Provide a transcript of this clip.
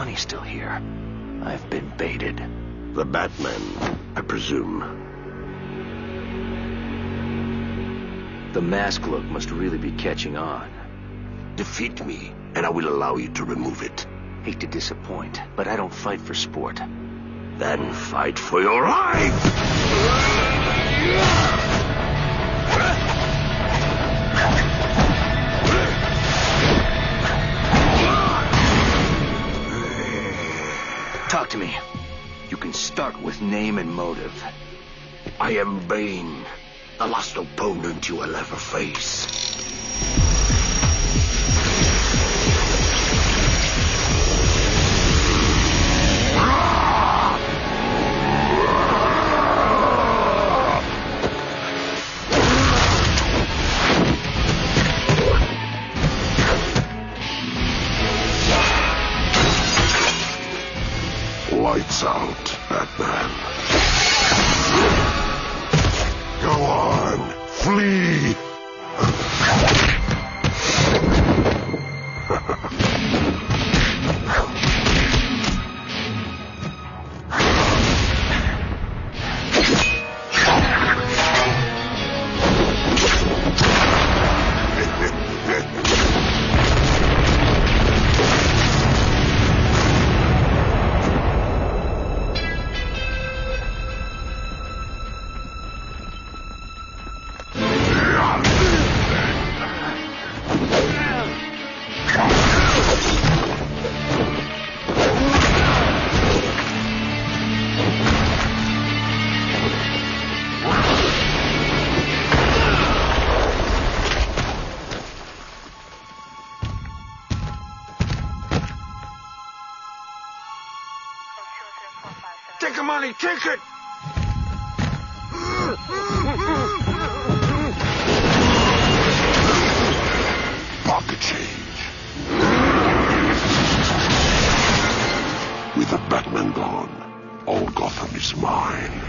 money's still here. I've been baited. The Batman, I presume. The mask look must really be catching on. Defeat me, and I will allow you to remove it. Hate to disappoint, but I don't fight for sport. Then fight for your life! Talk to me. You can start with name and motive. I am Bane, the last opponent you will ever face. Lights out, Batman. Go on, flee! Take the money, take it! Pocket change. With the Batman gone, all Gotham is mine.